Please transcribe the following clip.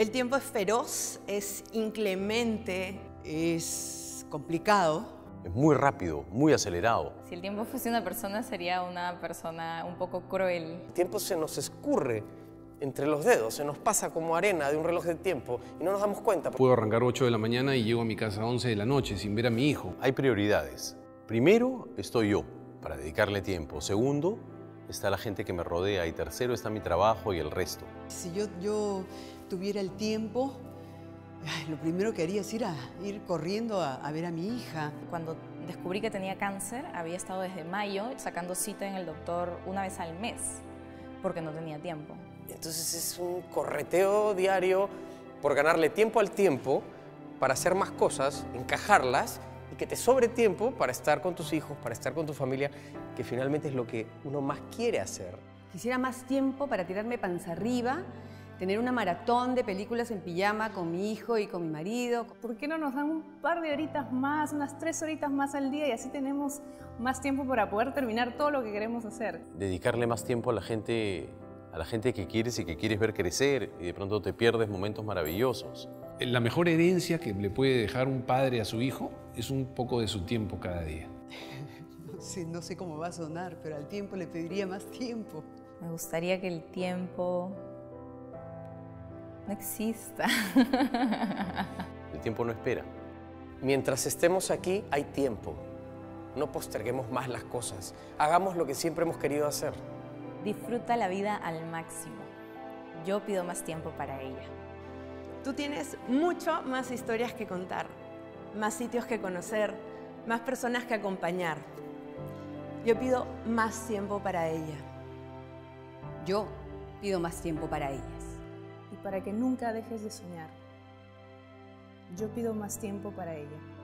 El tiempo es feroz, es inclemente, es complicado. Es muy rápido, muy acelerado. Si el tiempo fuese una persona, sería una persona un poco cruel. El tiempo se nos escurre entre los dedos, se nos pasa como arena de un reloj de tiempo y no nos damos cuenta. Puedo arrancar 8 de la mañana y llego a mi casa a 11 de la noche sin ver a mi hijo. Hay prioridades. Primero, estoy yo para dedicarle tiempo. Segundo, está la gente que me rodea. Y tercero, está mi trabajo y el resto. Si yo tuviera el tiempo, lo primero que haría es ir corriendo a ver a mi hija. Cuando descubrí que tenía cáncer, había estado desde mayo sacando cita en el doctor una vez al mes, porque no tenía tiempo. Entonces es un correteo diario por ganarle tiempo al tiempo, para hacer más cosas, encajarlas, y que te sobre tiempo para estar con tus hijos, para estar con tu familia, que finalmente es lo que uno más quiere hacer. Quisiera más tiempo para tirarme panza arriba, tener una maratón de películas en pijama con mi hijo y con mi marido. ¿Por qué no nos dan un par de horitas más, unas 3 horitas más al día, y así tenemos más tiempo para poder terminar todo lo que queremos hacer? Dedicarle más tiempo a la gente que quieres y que quieres ver crecer, y de pronto te pierdes momentos maravillosos. La mejor herencia que le puede dejar un padre a su hijo es un poco de su tiempo cada día. No sé cómo va a sonar, pero al tiempo le pediría más tiempo. Me gustaría que el tiempo no exista. El tiempo no espera. Mientras estemos aquí, hay tiempo. No posterguemos más las cosas. Hagamos lo que siempre hemos querido hacer. Disfruta la vida al máximo. Yo pido más tiempo para ella. Tú tienes mucho más historias que contar, más sitios que conocer, más personas que acompañar. Yo pido más tiempo para ella. Yo pido más tiempo para ellas. Y para que nunca dejes de soñar. Yo pido más tiempo para ella.